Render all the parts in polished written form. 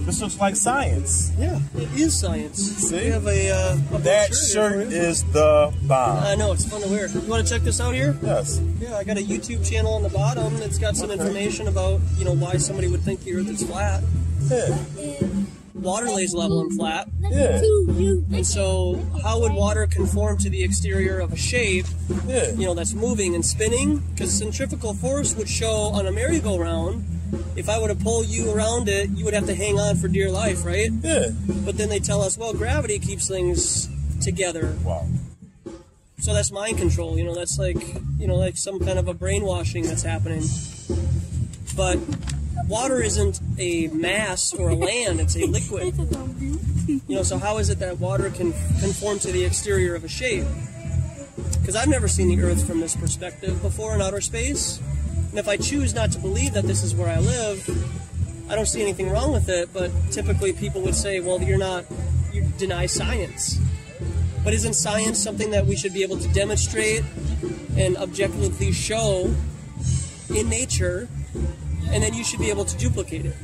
This looks like science. Yeah, it is science. See? We have a that shirt is the bomb. I know, it's fun to wear. You want to check this out here? Yes. Yeah, I got a YouTube channel on the bottom that's got some information about, you know, why somebody would think the Earth is flat. Yeah. Water lays level and flat. Yeah. And so, how would water conform to the exterior of a shape, yeah, you know, that's moving and spinning? Because centrifugal force would show on a merry-go-round. If I were to pull you around it, you would have to hang on for dear life, right? Yeah. But then they tell us, well, gravity keeps things together. Wow. So that's mind control, you know, that's like, you know, like some kind of a brainwashing that's happening. But water isn't a mass or a land, it's a liquid. You know, so how is it that water can conform to the exterior of a shape? Because I've never seen the Earth from this perspective before in outer space. And if I choose not to believe that this is where I live, I don't see anything wrong with it, but typically people would say, well, you're not, you deny science. But isn't science something that we should be able to demonstrate and objectively show in nature, and then you should be able to duplicate it?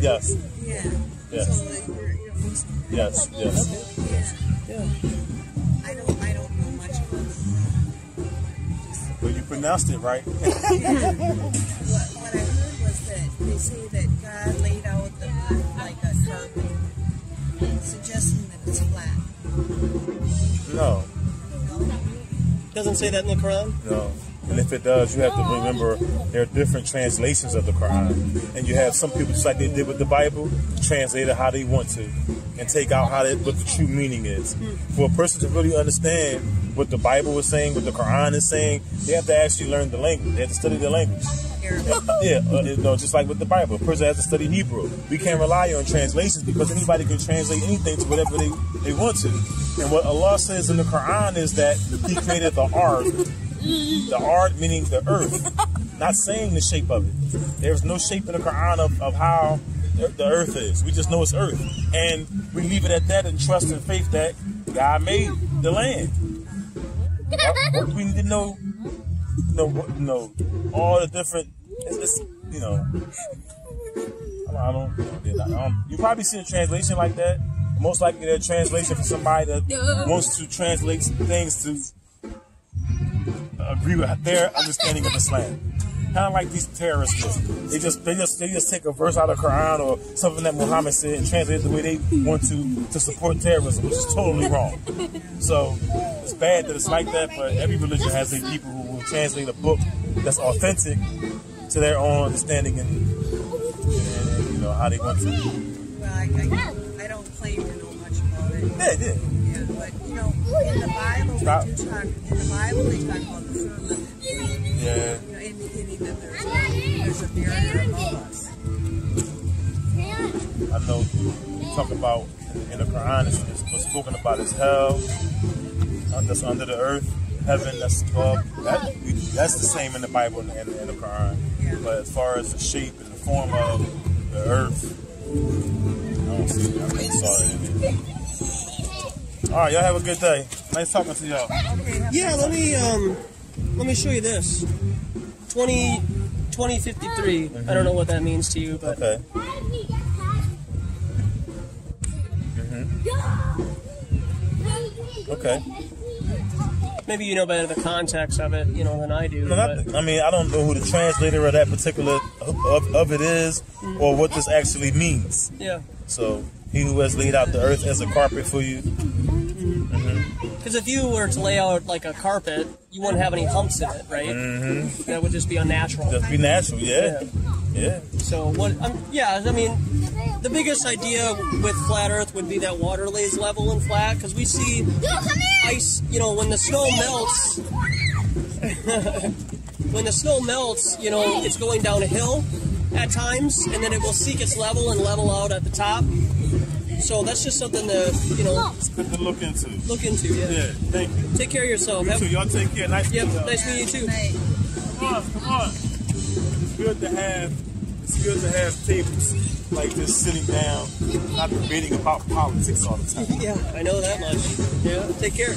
Yes. Yeah. Yes. Yes. Yes. Okay. Yeah. I don't know much about this. Well, you pronounced it right. What I heard was that they say that God laid out the earth like a carpet, suggesting that it's flat. No. Doesn't say that in the Quran? No. And if it does, you have to remember there are different translations of the Quran. And you have some people, just like they did with the Bible, translate it how they want to and take out how that, what the true meaning is. For a person to really understand what the Bible is saying, what the Quran is saying, they have to actually learn the language. They have to study the language. Yeah, you know, just like with the Bible, a person has to study Hebrew. We can't rely on translations because anybody can translate anything to whatever they want to. And what Allah says in the Quran is that He created the earth. The ard meaning the earth, not saying the shape of it. There's no shape in the Quran of how the earth is. We just know it's earth. And we leave it at that and trust and faith that God made the land. We need to know, all the different, you know, you probably see a translation like that. Most likely they're a translation for somebody that wants to translate things to agree with their understanding of Islam. Kind of like these terrorists. They just take a verse out of the Quran or something that Muhammad said and translate it the way they want to support terrorism, which is totally wrong. So it's bad that it's like that, but every religion has their people who will translate a book that's authentic to their own understanding and you know how they want to. Well, I don't claim to know much about it. Yeah, yeah. But you know, in the Bible, they talk about the firmament. Yeah. You know, indicating that there's a barrier above us. I know you talk about in the Quran, it's spoken about as hell, that's under the earth, heaven that's above. That's the same in the Bible and in the Quran. Yeah. But as far as the shape and the form of the earth, I don't see that. I mean, all right, y'all have a good day. Nice talking to y'all. Yeah, let me show you this. 2053. Mm-hmm. I don't know what that means to you, but okay. Mm-hmm. Okay. Maybe you know better the context of it, you know, than I do. No, I mean, I don't know who the translator of that particular of it is, mm-hmm, or what this actually means. Yeah. So He who has laid out the earth as a carpet for you. Because if you were to lay out like a carpet, you wouldn't have any humps in it, right? Mm-hmm. That would just be unnatural. Just be natural, yeah. Yeah. So what? I mean, the biggest idea with flat Earth would be that water lays level and flat, because we see ice. You know, when the snow melts, you know, it's going down a hill at times, and then it will seek its level and level out at the top. So that's just something to, you know, to look into. Look into, yeah. Yeah, thank you. Take care of yourself. You too. Y'all take care. Nice to meet you. Nice to meet you too. Come on, come on. It's good to have It's good to have tables like this sitting down, not debating about politics all the time. Yeah, I know that much. Yeah, take care.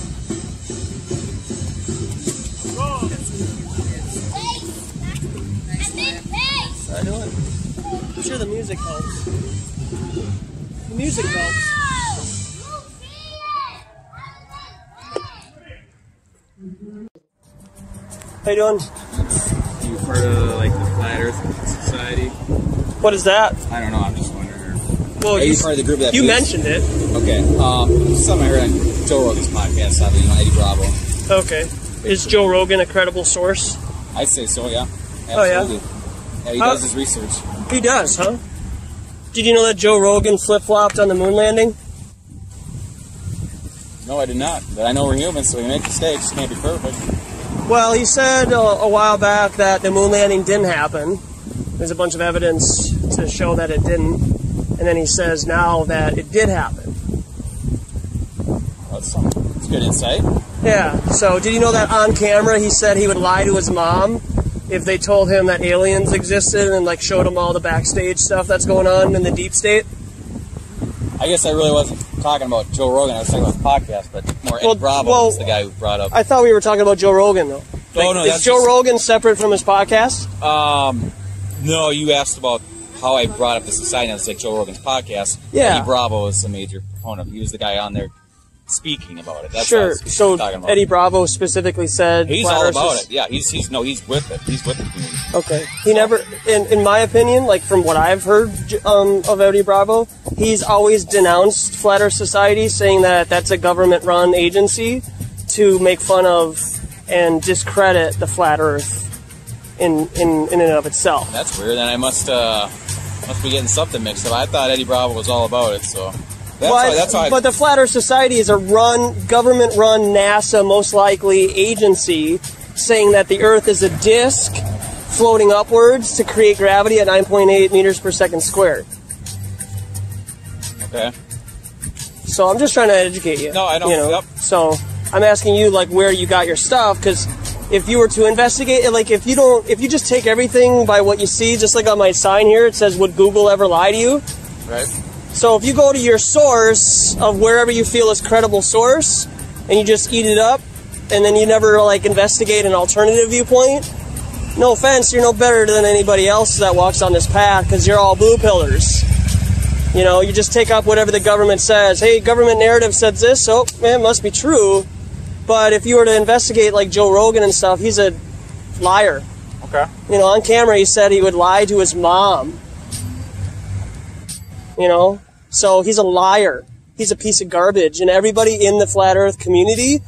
I know it. I'm sure the music helps. The music helps. How you doing? You're part of like the Flat Earth Society. What is that? I don't know. I'm just wondering. Well, are you part of the group that you mentioned it? Okay. Something I heard on Joe Rogan's podcast. I mean, Eddie Bravo. Okay. Is Joe Rogan a credible source? I'd say so. Yeah. Absolutely. Oh yeah. Yeah, he does his research. He does, huh? Did you know that Joe Rogan flip-flopped on the moon landing? No, I did not. But I know we're human, so we make mistakes. Can't be perfect. Well, he said a while back that the moon landing didn't happen. There's a bunch of evidence to show that it didn't. And then he says now that it did happen. That's something. That's good insight. Yeah. So did you know that on camera he said he would lie to his mom if they told him that aliens existed and like showed him all the backstage stuff that's going on in the deep state? I guess I really wasn't talking about Joe Rogan. I was talking about the podcast, but more Ed Bravo is the guy who brought up. I thought we were talking about Joe Rogan, though. Like, no, is Joe Rogan separate from his podcast? No, you asked about how I brought up the society. It's like Joe Rogan's podcast. Yeah. Eddie Bravo is a major proponent. He was the guy on there speaking about it. That's sure. So about. Eddie Bravo specifically said he's all about it. Yeah, he's with it. He's with it. Okay. He never, in my opinion, like from what I've heard of Eddie Bravo, he's always denounced Flat Earth Society, saying that that's a government-run agency to make fun of and discredit the Flat Earth in and of itself. That's weird. Then I must be getting something mixed up. I thought Eddie Bravo was all about it, so. But the Flat Earth Society is a government-run NASA, most likely, agency saying that the Earth is a disc floating upwards to create gravity at 9.8 meters per second squared. Okay. So I'm just trying to educate you. No, I don't. You know? Yep. So I'm asking you, like, where you got your stuff, because if you were to investigate it, like, if you just take everything by what you see, just like on my sign here, it says, "Would Google ever lie to you?" Right. So if you go to your source of wherever you feel is credible source, and you just eat it up, and then you never like investigate an alternative viewpoint, no offense, you're no better than anybody else that walks on this path, because you're all blue pillars. You know, you just take up whatever the government says. Hey, government narrative says this, so man, it must be true. But if you were to investigate like Joe Rogan and stuff, he's a liar. Okay. You know, on camera he said he would lie to his mom. You know, so he's a liar. He's a piece of garbage, and everybody in the Flat Earth community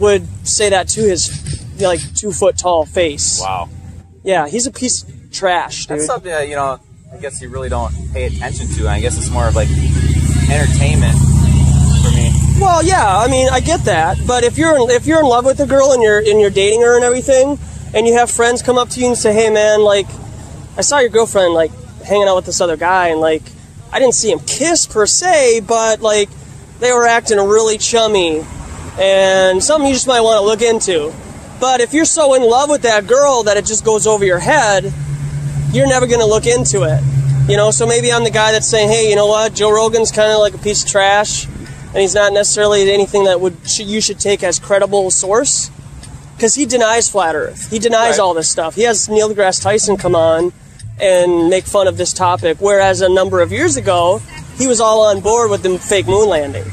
would say that to his like 2-foot-tall face. Wow. Yeah, he's a piece of trash, dude. That's something that, you know, I guess you really don't pay attention to. I guess it's more of like entertainment for me. Well, yeah, I mean, I get that, but if you're in love with a girl and you're dating her and everything, and you have friends come up to you and say, "Hey, man, like, I saw your girlfriend like hanging out with this other guy, and like." I didn't see him kiss per se, but like they were acting really chummy and something you just might want to look into. But if you're so in love with that girl that it just goes over your head, you're never going to look into it. You know, so maybe I'm the guy that's saying, hey, you know what, Joe Rogan's kind of like a piece of trash and he's not necessarily anything that you should take as credible source, because he denies Flat Earth. He denies all this stuff. He has Neil deGrasse Tyson come on and make fun of this topic, whereas a number of years ago, he was all on board with the fake moon landing,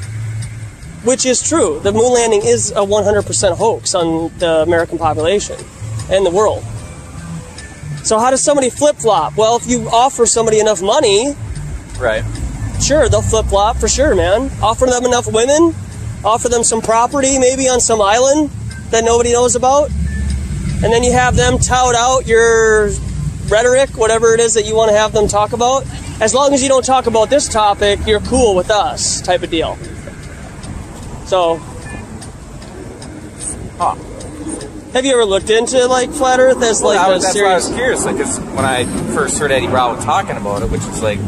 which is true. The moon landing is a 100% hoax on the American population and the world. So how does somebody flip-flop? Well, if you offer somebody enough money, right? Sure, they'll flip-flop for sure, man. Offer them enough women, offer them some property maybe on some island that nobody knows about, and then you have them tout out your rhetoric, whatever it is that you want to have them talk about. As long as you don't talk about this topic, you're cool with us, type of deal. So, huh. Have you ever looked into like Flat Earth as like a serious? That's why I was curious, because like, when I first heard Eddie Bravo talking about it, which is like,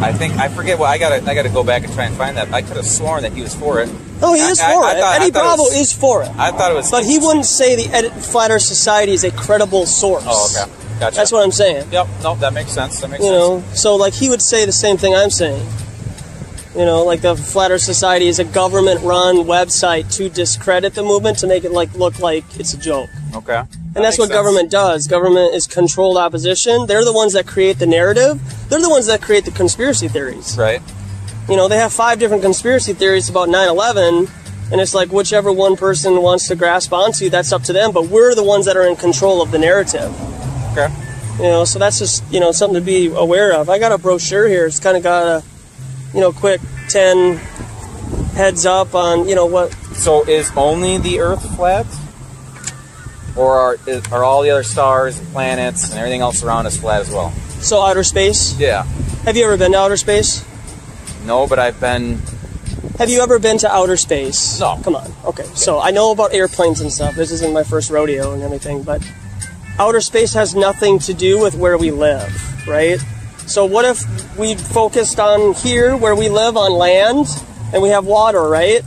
I think I forget what I gotta go back and try and find that. I could have sworn that he was for it. No, he is for it. Eddie Bravo is for it. I thought it was, but he wouldn't say the Flat Earth Society is a credible source. Oh, okay. Gotcha. That's what I'm saying. Yep. No, that makes sense. That makes sense. You know, so like he would say the same thing I'm saying. You know, like the Flat Earth Society is a government-run website to discredit the movement, to make it like look like it's a joke. Okay. And that's what government does. Government is controlled opposition. They're the ones that create the narrative. They're the ones that create the conspiracy theories. Right. You know, they have 5 different conspiracy theories about 9/11, and it's like whichever one person wants to grasp onto, that's up to them. But we're the ones that are in control of the narrative. Okay. You know, so that's just, you know, something to be aware of. I got a brochure here. It's kind of got a, you know, quick 10 heads up on, you know, what. So is only the Earth flat? Or are all the other stars and planets and everything else around us flat as well? So outer space? Yeah. Have you ever been to outer space? No, but I've been... Have you ever been to outer space? No. Come on. Okay. So I know about airplanes and stuff. This isn't my first rodeo and everything, but outer space has nothing to do with where we live, right? So what if we focused on here where we live on land and we have water, right?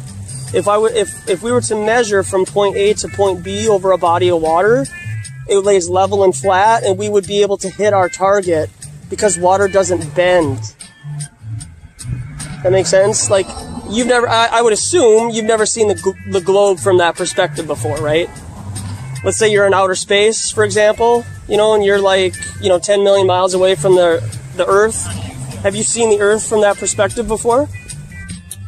If we were to measure from point A to point B over a body of water, it lays level and flat, and we would be able to hit our target because water doesn't bend. That makes sense? Like, you've never, I would assume you've never seen the globe from that perspective before, right? Let's say you're in outer space, for example, you know, and you're like, you know, 10 million miles away from the Earth. Have you seen the Earth from that perspective before?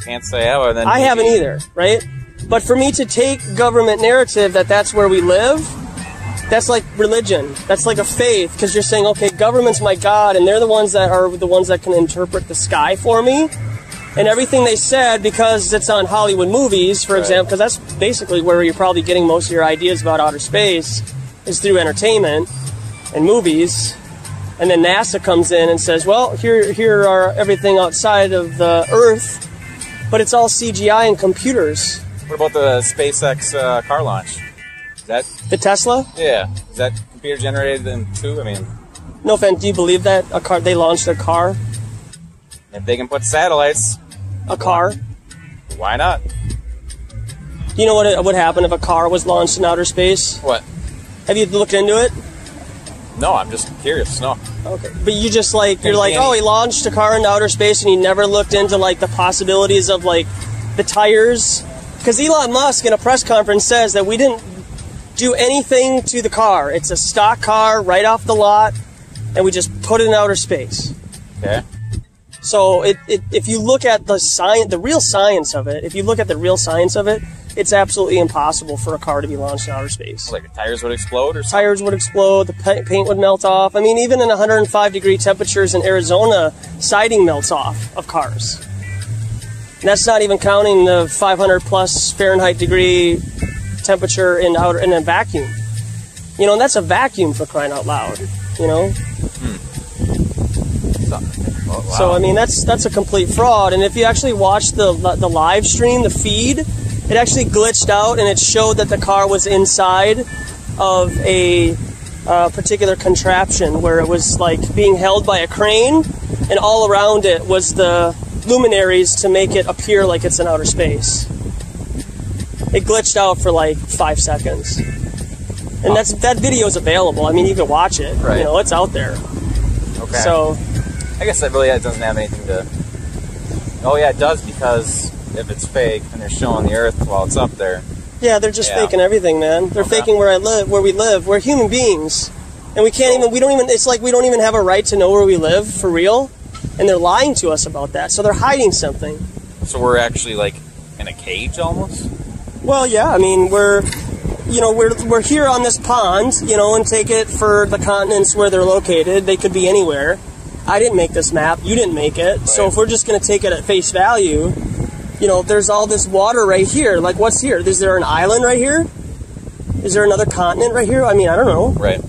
Can't say ever. Then I haven't either, right? But for me to take government narrative that that's where we live, that's like religion. That's like a faith, because you're saying, okay, government's my God, and they're the ones that are the ones that can interpret the sky for me, and everything they said, because it's on Hollywood movies, for example, because that's basically where you're probably getting most of your ideas about outer space, is through entertainment and movies. And then NASA comes in and says, well, here are everything outside of the Earth. But it's all CGI and computers. What about the SpaceX car launch? Is that the Tesla? Yeah. Is that computer generated in too? I mean, no offense. Do you believe that a car? They launched a car. If they can put satellites, a car. Why not? Do you know what would happen if a car was launched in outer space? What? Have you looked into it? No, I'm just curious. No. Okay. But you just like, you're like, oh, he launched a car into outer space and he never looked into like the possibilities of like the tires. Because Elon Musk in a press conference says that we didn't do anything to the car. It's a stock car right off the lot and we just put it in outer space. Okay. So if you look at the real science of it, if you look at the real science of it, it's absolutely impossible for a car to be launched in outer space. Like the tires would explode or something? Tires would explode, the paint would melt off. I mean, even in 105-degree temperatures in Arizona, siding melts off of cars. And that's not even counting the 500-plus Fahrenheit degree temperature in a vacuum. You know, and that's a vacuum for crying out loud, you know? Oh, wow. So, I mean, that's a complete fraud. And if you actually watch the live stream, the feed... It actually glitched out, and it showed that the car was inside of a particular contraption where it was like being held by a crane, and all around it was the luminaries to make it appear like it's in outer space. It glitched out for like 5 seconds, and that video is available. I mean, you can watch it. Right. You know, it's out there. Okay. So, I guess that really doesn't have anything to. Oh yeah, it does, because if it's fake and they're showing the Earth while it's up there. Yeah, they're just faking everything, man. They're faking where we live. We're human beings. And we can't even, we don't even, it's like we don't even have a right to know where we live for real. And they're lying to us about that. So they're hiding something. So we're actually like in a cage almost? Well, yeah, I mean, we're here on this pond, you know, and take it for the continents where they're located. They could be anywhere. I didn't make this map. You didn't make it. Right. So if we're just going to take it at face value, you know, there's all this water right here. Like, what's here? Is there an island right here? Is there another continent right here? I mean, I don't know. Right.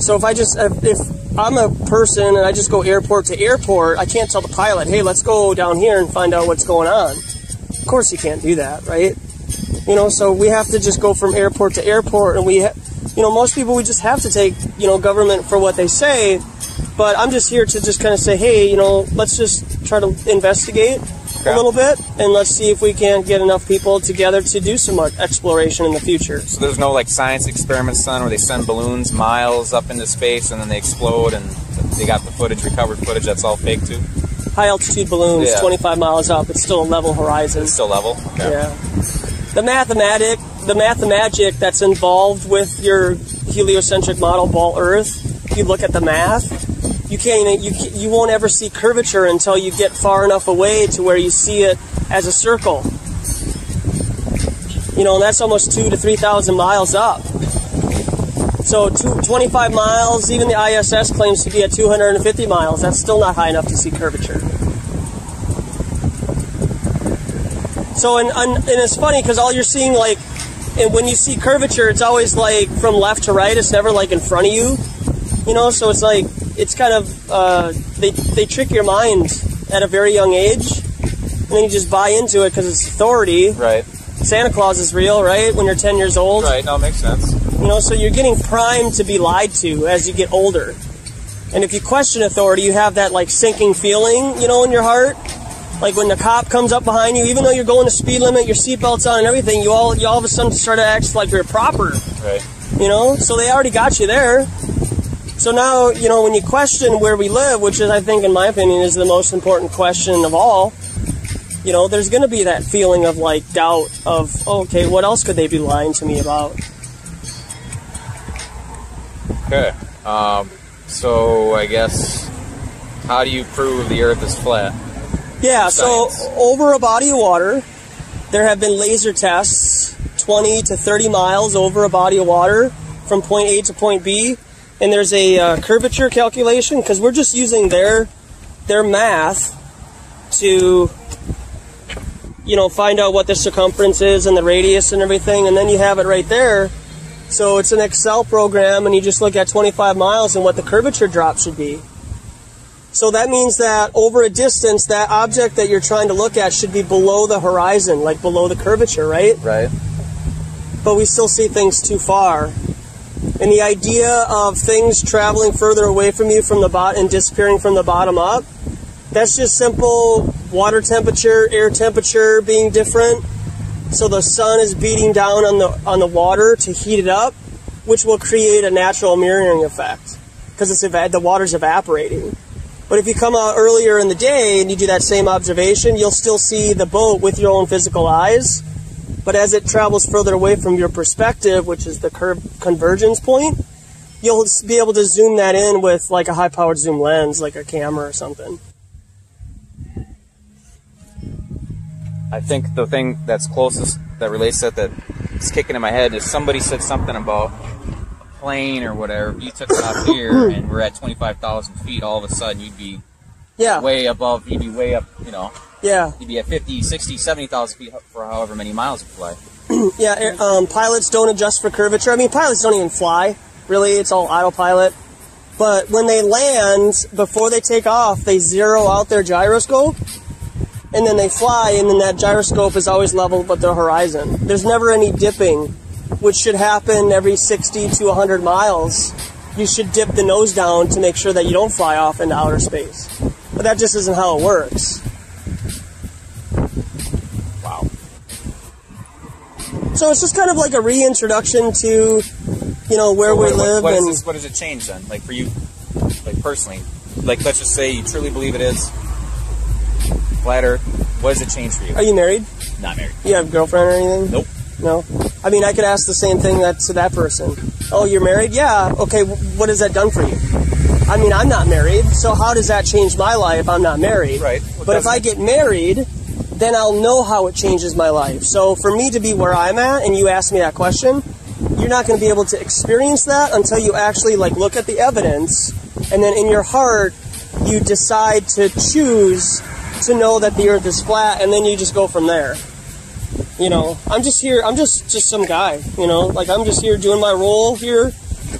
So if I just, if I'm a person and I just go airport to airport, I can't tell the pilot, hey, let's go down here and find out what's going on. Of course you can't do that, right? You know, so we have to just go from airport to airport, and you know, most people, we just have to take, you know, government for what they say. But I'm just here to just kind of say, hey, you know, let's just try to investigate. a little bit, and let's see if we can get enough people together to do some exploration in the future. So there's no like science experiments done where they send balloons miles up into space and then they explode and they got the footage, recovered footage, that's all fake too? High altitude balloons, yeah. 25 miles up, it's still a level horizon. It's still level? Okay. Yeah. The mathemagic that's involved with your heliocentric model, ball Earth, if you look at the math, you won't ever see curvature until you get far enough away to where you see it as a circle. You know, and that's almost 2,000 to 3,000 miles up. So 25 miles, even the ISS claims to be at 250 miles. That's still not high enough to see curvature. So, and it's funny because all you're seeing, like, and when you see curvature, it's always like from left to right. It's never like in front of you. You know, so it's like, it's kind of, they trick your mind at a very young age, and then you just buy into it because it's authority. Right. Santa Claus is real, right, when you're 10 years old. Right, no, it makes sense. You know, so you're getting primed to be lied to as you get older. And if you question authority, you have that, like, sinking feeling, you know, in your heart. Like when the cop comes up behind you, even though you're going the speed limit, your seatbelt's on and everything, you all of a sudden start to act like you're proper. Right. You know, so they already got you there. So now, you know, when you question where we live, which is, I think, in my opinion, is the most important question of all, you know, there's going to be that feeling of, like, doubt of, oh, okay, what else could they be lying to me about? Okay. So, I guess, how do you prove the Earth is flat? Yeah, science. So, over a body of water, there have been laser tests 20 to 30 miles over a body of water from point A to point B. And there's a curvature calculation, because we're just using their math to, you know, find out what the circumference is and the radius and everything, and then you have it right there. So it's an Excel program, and you just look at 25 miles and what the curvature drop should be. So that means that over a distance, that object that you're trying to look at should be below the horizon, like below the curvature, right? Right. But we still see things too far. And the idea of things traveling further away from you from the bottom and disappearing from the bottom up, that's just simple water temperature, air temperature being different. So the sun is beating down on the water to heat it up, which will create a natural mirroring effect because it's the water's evaporating. But if you come out earlier in the day and you do that same observation, you'll still see the boat with your own physical eyes. But as it travels further away from your perspective, which is the convergence point, you'll be able to zoom that in with like a high-powered zoom lens, like a camera or something. I think the thing that's closest that relates to that's kicking in my head is somebody said something about a plane or whatever. If you took it up here and we're at 25,000 feet, all of a sudden you'd be way above, you'd be way up, you know. Yeah. You'd be at 50, 60, 70,000 feet for however many miles you fly. Yeah, pilots don't adjust for curvature. I mean, pilots don't even fly, really. It's all autopilot. But when they land, before they take off, they zero out their gyroscope, and then they fly, and then that gyroscope is always level with the horizon. There's never any dipping, which should happen every 60 to 100 miles. You should dip the nose down to make sure that you don't fly off into outer space. But that just isn't how it works. So it's just kind of like a reintroduction to, you know, where we live. What does it change then? Like for you, like personally, like let's just say you truly believe it is flat Earth. What does it change for you? Are you married? Not married. You have a girlfriend or anything? Nope. No? I mean, I could ask the same thing to that person. Oh, you're married? Yeah. Okay, what has that done for you? I mean, I'm not married, so how does that change my life? I'm not married. Right. Well, but if I get married, then I'll know how it changes my life. So for me to be where I'm at, and you ask me that question, you're not going to be able to experience that until you actually like look at the evidence, and then in your heart, you decide to choose to know that the Earth is flat, and then you just go from there. You know, I'm just here, I'm just some guy, you know, like I'm just here doing my role here,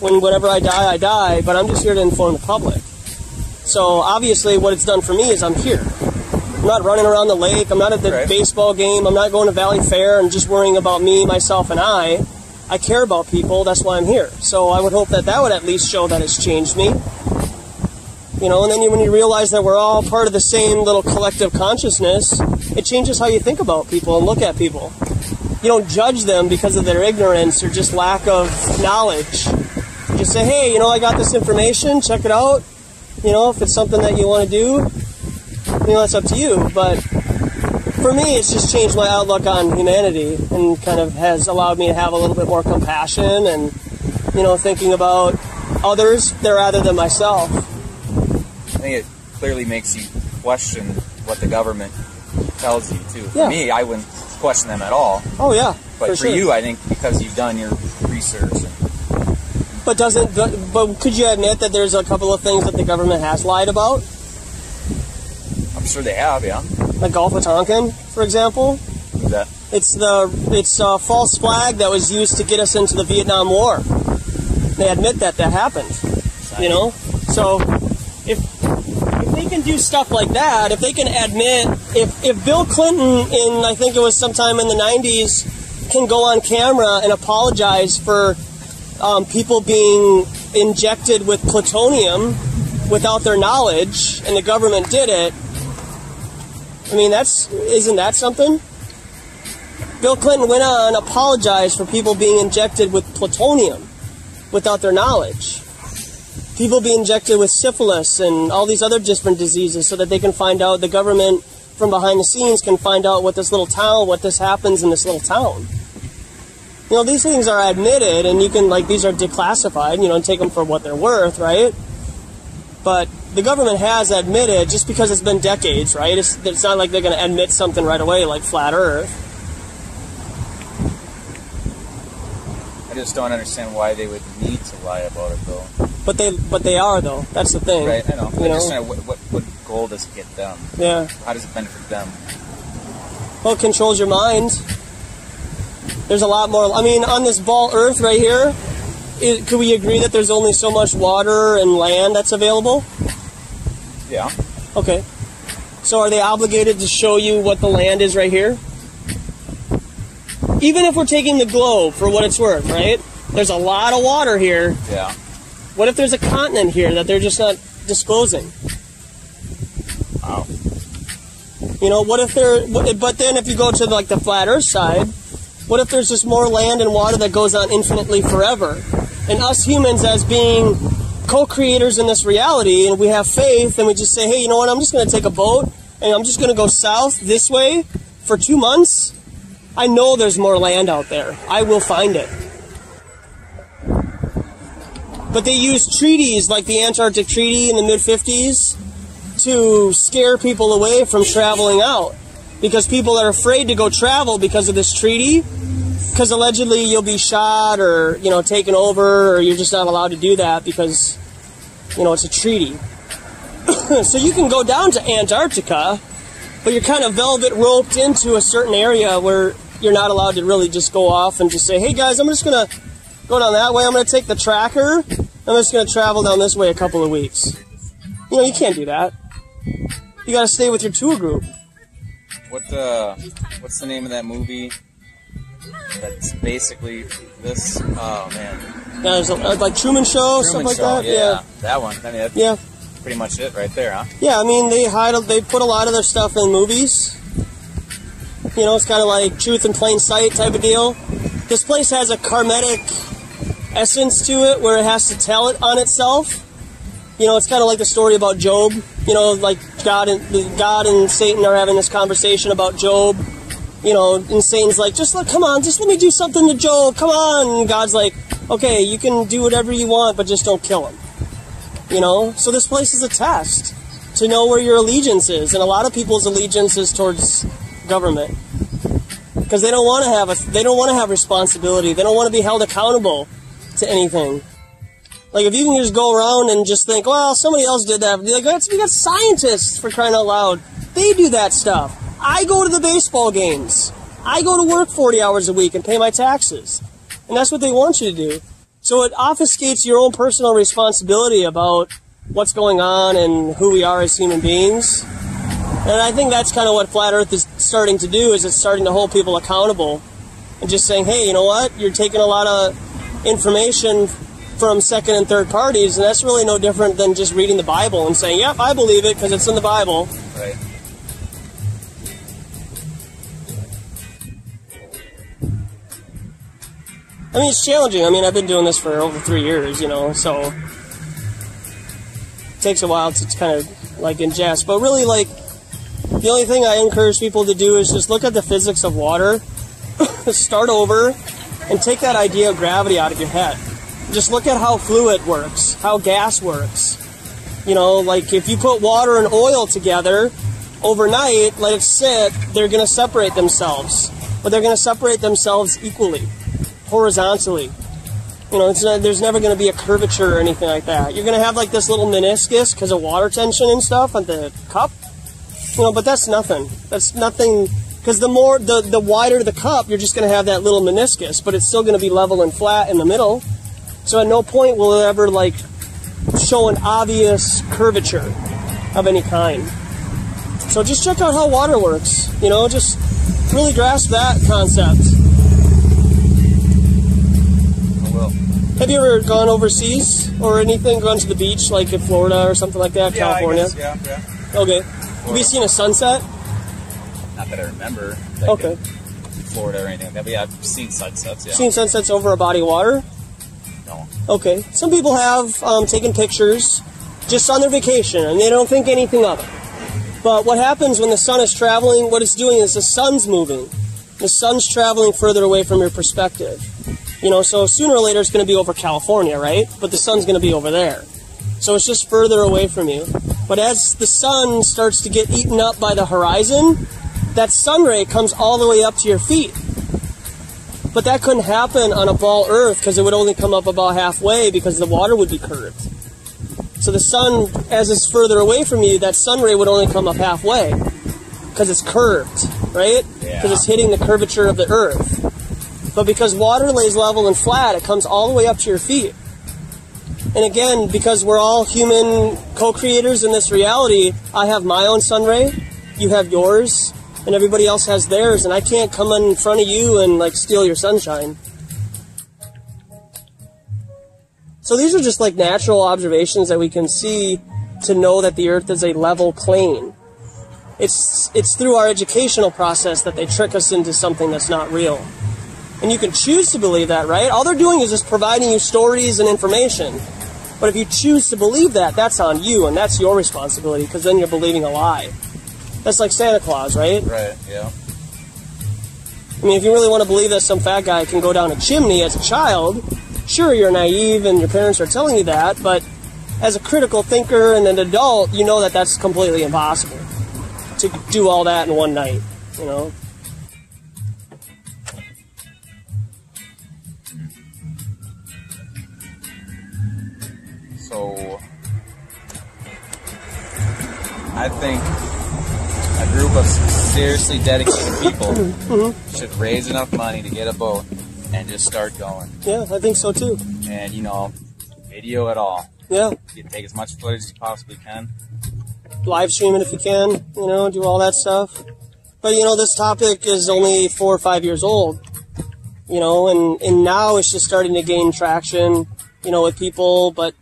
whenever I die, but I'm just here to inform the public. So obviously what it's done for me is I'm here. I'm not running around the lake, I'm not at the baseball game, I'm not going to Valley Fair, I'm just worrying about me, myself, and I. I care about people, that's why I'm here. So I would hope that that would at least show that it's changed me. You know, and then when you realize that we're all part of the same little collective consciousness, it changes how you think about people and look at people. You don't judge them because of their ignorance or just lack of knowledge. You just say, hey, you know, I got this information, check it out. You know, if it's something that you want to do, you know, that's up to you. But for me, it's just changed my outlook on humanity and kind of has allowed me to have a little bit more compassion and, you know, thinking about others rather than myself. I think it clearly makes you question what the government tells you, too. Yeah. For me, I wouldn't question them at all. Oh, yeah. But for sure. You, I think, because you've done your research. And... But could you admit that there's a couple of things that the government has lied about? I'm sure they have, yeah. Like Gulf of Tonkin, for example. What's that? It's a false flag that was used to get us into the Vietnam War. They admit that that happened, you know? So if they can do stuff like that, if they can admit, if Bill Clinton in, I think it was sometime in the 90s, can go on camera and apologize for people being injected with plutonium without their knowledge, and the government did it, I mean, isn't that something? Bill Clinton went on and apologized for people being injected with plutonium without their knowledge. People being injected with syphilis and all these other different diseases so that they can find out, the government from behind the scenes can find out what this little town, what this happens in this little town. You know, these things are admitted and you can, like, these are declassified, you know, and take them for what they're worth, right? But the government has admitted, just because it's been decades, right? It's not like they're going to admit something right away like Flat Earth. I just don't understand why they would need to lie about it, though. But they are, though. That's the thing. Right, I know. I just know what goal does it get them? Yeah. How does it benefit them? Well, it controls your mind. There's a lot more... I mean, on this ball Earth right here, could we agree that there's only so much water and land that's available? Yeah. Okay. So are they obligated to show you what the land is right here? Even if we're taking the globe for what it's worth, right? There's a lot of water here. Yeah. What if there's a continent here that they're just not disclosing? Wow. You know, what if they're... But then if you go to, like, the Flat Earth side, what if there's just more land and water that goes on infinitely forever? And us humans, as being co-creators in this reality, and we have faith, and we just say, hey, you know what, I'm just going to take a boat, and I'm just going to go south this way for 2 months. I know there's more land out there. I will find it. But they used treaties like the Antarctic Treaty in the mid-50s to scare people away from traveling out, because people are afraid to go travel because of this treaty, because allegedly you'll be shot or, you know, taken over, or you're just not allowed to do that because, you know, it's a treaty. So you can go down to Antarctica, but you're kind of velvet roped into a certain area where you're not allowed to really just go off and just say, hey guys, I'm just going to go down that way, I'm going to take the tracker, I'm just going to travel down this way a couple of weeks. You know, you can't do that. You got to stay with your tour group. What's the name of that movie that's basically this? Oh, man. Yeah, there's like Truman Show, stuff like that? Yeah, that one. I mean, that's pretty much it right there, huh? Yeah, I mean, they put a lot of their stuff in movies. You know, it's kind of like truth in plain sight type of deal. This place has a karmic essence to it, where it has to tell it on itself. You know, it's kind of like the story about Job. You know, like God and Satan are having this conversation about Job. You know, and Satan's like, just look, come on, just let me do something to Job, come on. And God's like, okay, you can do whatever you want, but just don't kill him. You know, so this place is a test to know where your allegiance is. And a lot of people's allegiance is towards government, because they don't want to have responsibility. They don't want to be held accountable to anything. Like, if you can just go around and just think, well, somebody else did that. Like, we got scientists, for crying out loud. They do that stuff. I go to the baseball games. I go to work 40 hours a week and pay my taxes. And that's what they want you to do. So it obfuscates your own personal responsibility about what's going on and who we are as human beings. And I think that's kind of what Flat Earth is starting to do, is it's starting to hold people accountable and just saying, hey, you know what? You're taking a lot of information from second and third parties, and that's really no different than just reading the Bible and saying, yep, I believe it because it's in the Bible. Right. I mean, it's challenging. I mean, I've been doing this for over 3 years, you know, so it takes a while to kind of, like, ingest. But really, like, the only thing I encourage people to do is just look at the physics of water, start over, and take that idea of gravity out of your head. Just look at how fluid works, how gas works. You know, like, if you put water and oil together overnight, let it sit, they're going to separate themselves. But they're going to separate themselves equally, horizontally. You know, it's not, there's never going to be a curvature or anything like that. You're going to have like this little meniscus because of water tension and stuff on the cup. You know, but that's nothing. That's nothing, because the wider the cup, you're just going to have that little meniscus, but it's still going to be level and flat in the middle. So at no point will it ever like show an obvious curvature of any kind. So just check out how water works. You know, just really grasp that concept. Have you ever gone overseas or anything, gone to the beach, like in Florida or something like that, California? Yeah, I guess, yeah. Okay. Florida. Have you seen a sunset? Not that I remember. Like okay. Florida or anything like that, but yeah, I've seen sunsets, yeah. Seen sunsets over a body of water? No. Okay. Some people have taken pictures just on their vacation, and they don't think anything of it. But what happens when the sun is traveling, what it's doing is the sun's moving. The sun's traveling further away from your perspective. You know, so sooner or later it's going to be over California, right? But the sun's going to be over there. So it's just further away from you. But as the sun starts to get eaten up by the horizon, that sun ray comes all the way up to your feet. But that couldn't happen on a ball earth because it would only come up about halfway because the water would be curved. So the sun, as it's further away from you, that sun ray would only come up halfway because it's curved, right? Yeah. Because it's hitting the curvature of the earth. But because water lays level and flat, it comes all the way up to your feet. And again, because we're all human co-creators in this reality, I have my own sun ray, you have yours, and everybody else has theirs, and I can't come in front of you and like steal your sunshine. So these are just like natural observations that we can see to know that the earth is a level plane. It's through our educational process that they trick us into something that's not real. And you can choose to believe that, right? All they're doing is just providing you stories and information. But if you choose to believe that, that's on you, and that's your responsibility, because then you're believing a lie. That's like Santa Claus, right? Right, yeah. I mean, if you really want to believe that some fat guy can go down a chimney as a child, sure, you're naive and your parents are telling you that, but as a critical thinker and an adult, you know that that's completely impossible to do all that in one night, you know? So, I think a group of seriously dedicated people should raise enough money to get a boat and just start going. Yeah, I think so too. And, you know, video it all. Yeah. You can take as much footage as you possibly can. Live stream it if you can, you know, do all that stuff. But, you know, this topic is only 4 or 5 years old, you know, and now it's just starting to gain traction, you know, with people, but...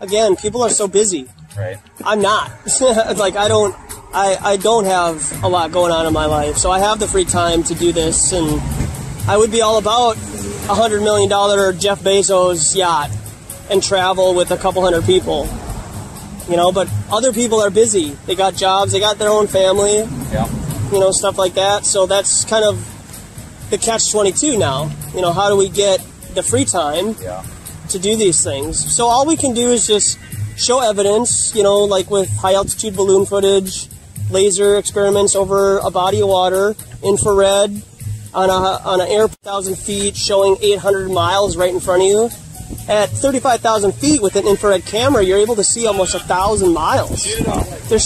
Again, people are so busy. Right. I'm not. Like, I don't have a lot going on in my life, so I have the free time to do this, and I would be all about $100 million Jeff Bezos yacht and travel with a couple hundred people. You know, but other people are busy. They got jobs, they got their own family. Yeah. You know, stuff like that. So that's kind of the catch-22 now. You know, how do we get the free time? Yeah. To do these things. So all we can do is just show evidence, you know, like with high altitude balloon footage, laser experiments over a body of water, infrared on an air 1,000 feet showing 800 miles right in front of you. At 35,000 feet with an infrared camera, you're able to see almost 1,000 miles. There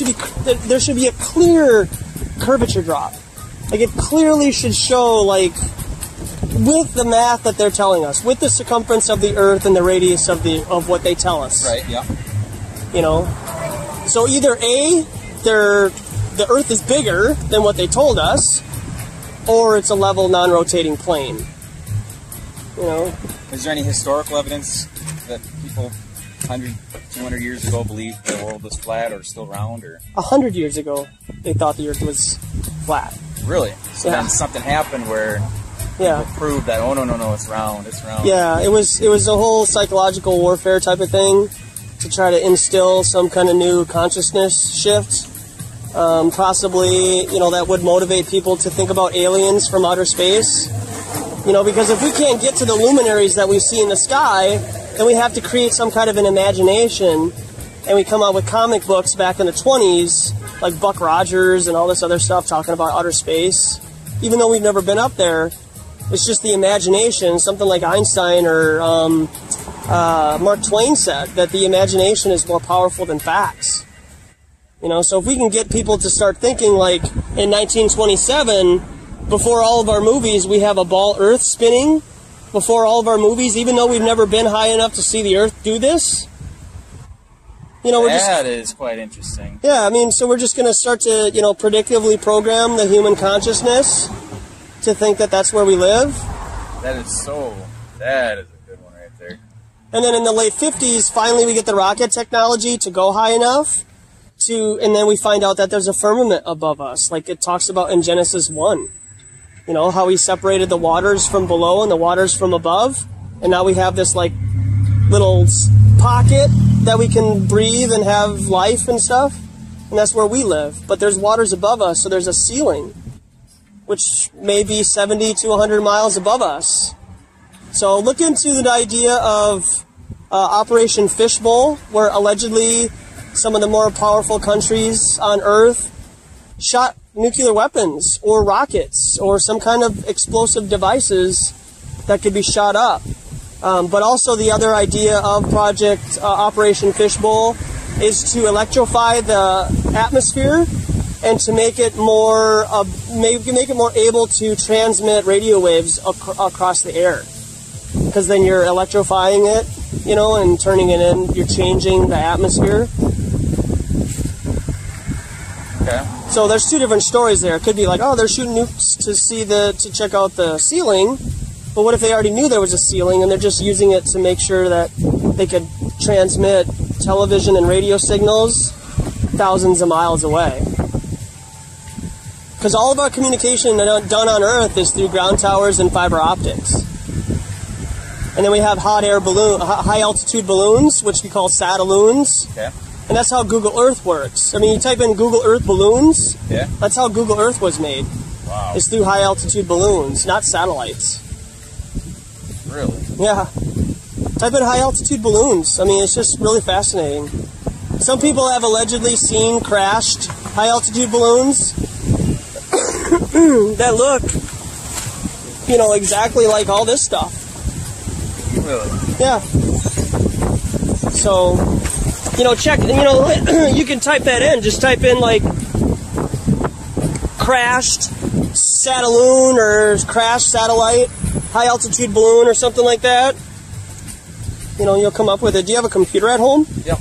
should be a clear curvature drop. Like it clearly should show like with the math that they're telling us, with the circumference of the earth and the radius of what they tell us. Right, yeah. You know? So either A, the earth is bigger than what they told us, or it's a level non-rotating plane. You know? Is there any historical evidence that people 100, 200 years ago believed the world was flat or still round? Or 100 years ago, they thought the earth was flat. Really? So then something happened where people proved that, oh, no, it's round, it's round. Yeah, it was a whole psychological warfare type of thing to try to instill some kind of new consciousness shift. Possibly, you know, that would motivate people to think about aliens from outer space. You know, because if we can't get to the luminaries that we see in the sky, then we have to create some kind of an imagination. And we come out with comic books back in the 20s, like Buck Rogers and all this other stuff talking about outer space. Even though we've never been up there, it's just the imagination, something like Einstein or Mark Twain said, that the imagination is more powerful than facts. You know, so if we can get people to start thinking like in 1927, before all of our movies, we have a ball Earth spinning. Before all of our movies, even though we've never been high enough to see the Earth do this. You know, that is quite interesting. Yeah, I mean, so we're just going to start to, you know, predictively program the human consciousness to think that that's where we live. That is a good one right there. And then in the late 50s, finally we get the rocket technology to go high enough. And then we find out that there's a firmament above us, like it talks about in Genesis 1. You know, how he separated the waters from below and the waters from above. And now we have this, like, little pocket that we can breathe and have life and stuff. And that's where we live. But there's waters above us, so there's a ceiling, which may be 70 to 100 miles above us. So look into the idea of Operation Fishbowl, where allegedly some of the more powerful countries on Earth shot nuclear weapons or rockets or some kind of explosive devices that could be shot up. But also the other idea of Project Operation Fishbowl is to electrify the atmosphere and to make it more able to transmit radio waves across the air. Because then you're electrifying it, you know, and turning it in, you're changing the atmosphere. Okay. So there's two different stories there. It could be like, oh, they're shooting nukes to check out the ceiling, but what if they already knew there was a ceiling and they're just using it to make sure that they could transmit television and radio signals thousands of miles away? Because all of our communication done on Earth is through ground towers and fiber optics. And then we have high altitude balloons, which we call satelloons. Okay. And that's how Google Earth works. I mean, you type in Google Earth balloons. Yeah. That's how Google Earth was made. Wow. It's through high altitude balloons, not satellites. Really? Yeah. Type in high altitude balloons. I mean, it's just really fascinating. Some people have allegedly seen crashed high altitude balloons that look, you know, exactly like all this stuff. Really? Yeah. So, you know, check, you know, you can type that in. Just type in, like, crashed satelloon or crashed satellite, high-altitude balloon or something like that. You know, you'll come up with it. Do you have a computer at home? Yeah.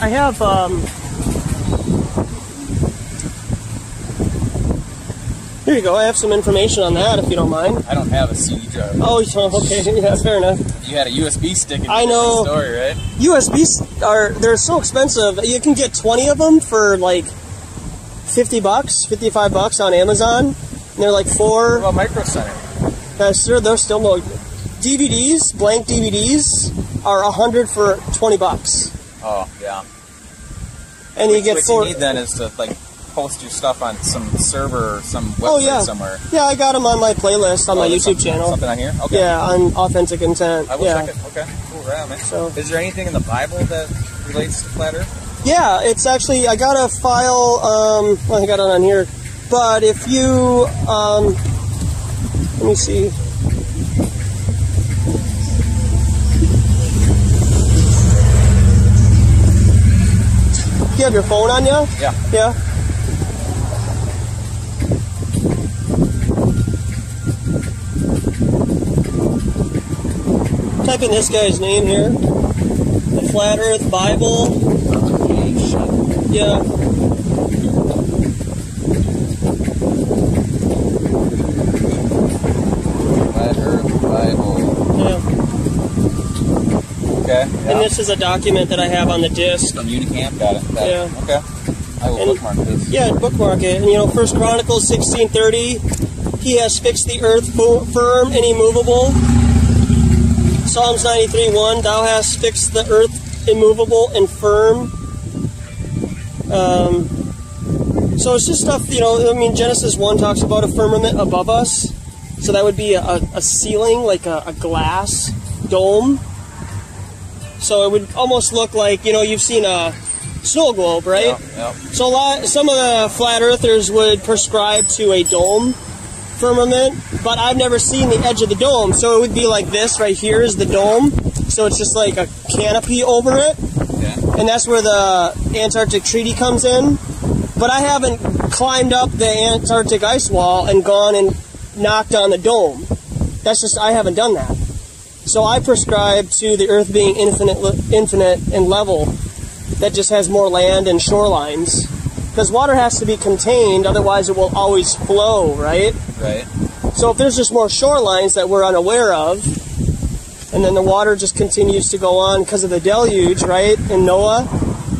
I have, Here you go. I have some information on that, if you don't mind. I don't have a CD drive. Oh, okay. Yeah, fair enough. You had a USB stick in the story, right? USBs they're so expensive. You can get 20 of them for like $50, $55 on Amazon. And they're like four. What about Micro Center? Sure, they're still no. DVDs, blank DVDs, are 100 for $20. Oh yeah. And you get four. What you need then is to like post your stuff on some server or some website somewhere. Yeah, I got them on my playlist on my YouTube channel. Something on here? Okay. Yeah, on Authentic Intent. I will check it. Okay. Cool, right on, man. So, is there anything in the Bible that relates to flat Earth? Yeah, it's actually, I got a file, well, I got it on here, but if you, let me see. Do you have your phone on you? Yeah. Yeah. Type in this guy's name here. The Flat Earth Bible. Yeah. Flat Earth Bible. Yeah. Okay. Yeah. And this is a document that I have on the disc. From Unicamp? Got it. Got yeah. It. Okay. I will bookmark this. Yeah, bookmark it. And, you know, 1 Chronicles 16:30, he has fixed the earth firm and immovable. Psalms 93:1, thou hast fixed the earth immovable and firm. So it's just stuff, you know, I mean, Genesis 1 talks about a firmament above us. So that would be a ceiling, like a glass dome. So it would almost look like, you know, you've seen a snow globe, right? Yeah, yeah. So some of the flat earthers would prescribe to a dome firmament, but I've never seen the edge of the dome. So it would be like this right here is the dome. So it's just like a canopy over it. Yeah. And that's where the Antarctic Treaty comes in. But I haven't climbed up the Antarctic ice wall and gone and knocked on the dome. That's just, I haven't done that. So I prescribe to the earth being infinite and level, that just has more land and shorelines. Because water has to be contained, otherwise it will always flow, right? Right. So if there's just more shorelines that we're unaware of, and then the water just continues to go on because of the deluge, right? And Noah,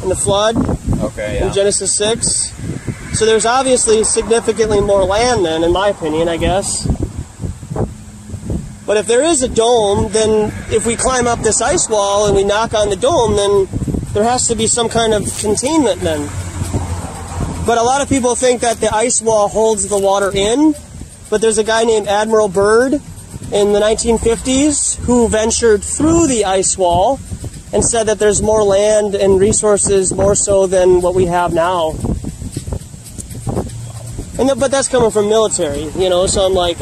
and the flood, okay, yeah. In Genesis 6. So there's obviously significantly more land then, in my opinion, I guess. But if there is a dome, then if we climb up this ice wall and we knock on the dome, then there has to be some kind of containment then. But a lot of people think that the ice wall holds the water in, but there's a guy named Admiral Byrd in the 1950s who ventured through the ice wall and said that there's more land and resources more so than what we have now. And but that's coming from military, you know, so I'm like,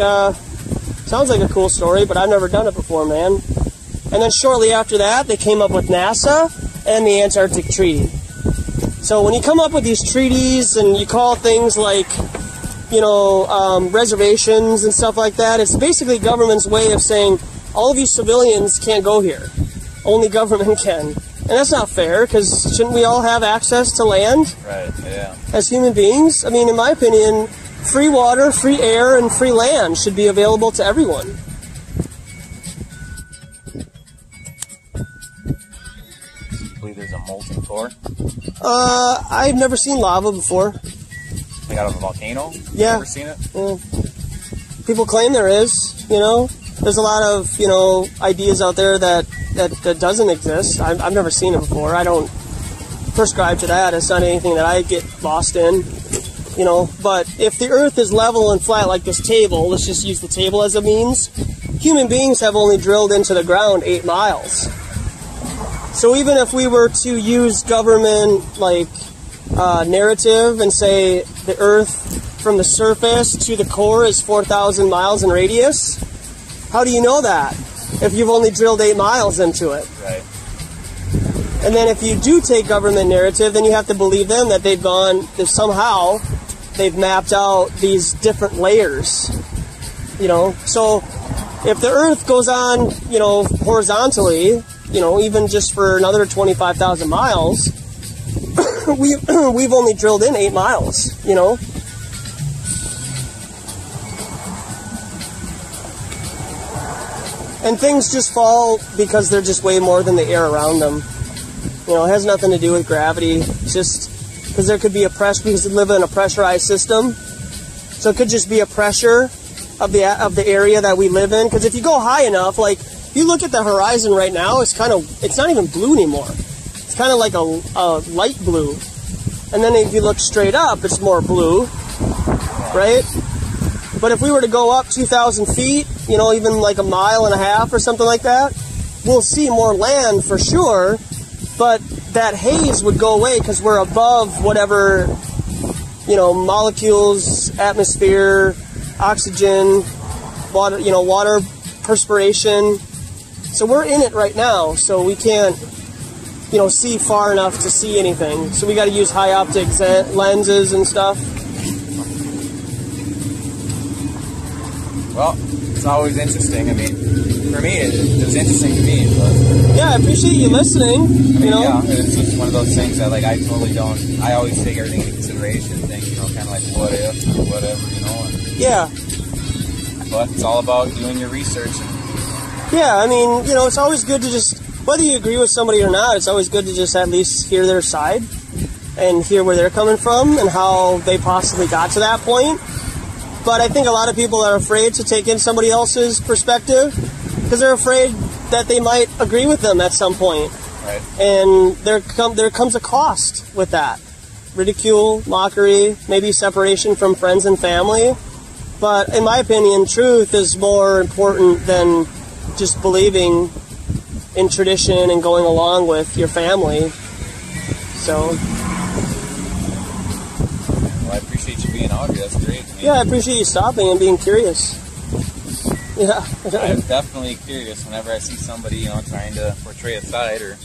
sounds like a cool story, but I've never done it before, man. And then shortly after that, they came up with NASA and the Antarctic Treaty. So when you come up with these treaties and you call things like, you know, reservations and stuff like that, it's basically government's way of saying, all of you civilians can't go here. Only government can. And that's not fair, because shouldn't we all have access to land? Right, yeah. As human beings? I mean, in my opinion, free water, free air, and free land should be available to everyone. Do you believe there's a molten core? I've never seen lava before. Like out of a volcano? Yeah. Never seen it? Yeah. People claim there is, you know? There's a lot of, you know, ideas out there that doesn't exist. I've never seen it before. I don't prescribe to that. It's not anything that I get lost in. You know, but if the earth is level and flat like this table, let's just use the table as a means, human beings have only drilled into the ground 8 miles. So even if we were to use government, like, narrative and say the earth from the surface to the core is 4,000 miles in radius, how do you know that if you've only drilled 8 miles into it? Right. And then if you do take government narrative, then you have to believe them that they've gone, that somehow they've mapped out these different layers, you know. So if the earth goes on, you know, horizontally, you know, even just for another 25,000 miles, we've only drilled in 8 miles, you know. And things just fall because they're just way more than the air around them. You know, it has nothing to do with gravity. It's just because there could be a pressure, because we live in a pressurized system. So it could just be a pressure of the area that we live in. Because if you go high enough, like, you look at the horizon right now, it's not even blue anymore. It's kind of like a light blue. And then if you look straight up, it's more blue, right? But if we were to go up 2,000 feet, you know, even like 1.5 miles or something like that, we'll see more land for sure. But that haze would go away because we're above whatever, you know, molecules, atmosphere, oxygen, water, you know, water, perspiration. So we're in it right now, so we can't, you know, see far enough to see anything. So we got to use high optics lenses and stuff. Well, it's always interesting. I mean, for me, it's interesting to me. But, yeah, I appreciate you listening. I mean, you know? Yeah, it's just one of those things that, like, I totally don't. I always take everything into consideration, think, you know, kind of like what if or whatever, you know. And, yeah. But it's all about doing your research. And, yeah, I mean, you know, it's always good to just whether you agree with somebody or not, it's always good to just at least hear their side and hear where they're coming from and how they possibly got to that point. But I think a lot of people are afraid to take in somebody else's perspective because they're afraid that they might agree with them at some point. Right. And there comes a cost with that. Ridicule, mockery, maybe separation from friends and family. But in my opinion, truth is more important than just believing in tradition and going along with your family. So... well, I appreciate you being on here. That's great. Yeah, I appreciate you stopping and being curious. Yeah. I'm definitely curious whenever I see somebody, you know, trying to portray a side or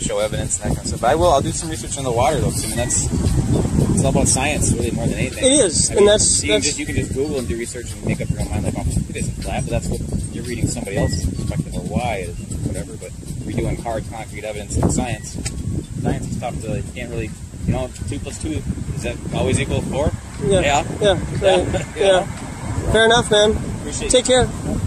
show evidence and that kind of stuff. But I will. I'll do some research on the water, though. I mean, it's all about science, really, more than anything. It is. I mean, and that's... You can just Google and do research and make up your own mind. Like, oh, it isn't that, but that's what you're reading somebody else's perspective or why or whatever. But we're doing hard, concrete evidence and science. Science is tough to... You can't really... You know, 2 plus 2, is that always equal 4? Yeah. Yeah. Fair enough, man. Appreciate it. Take care.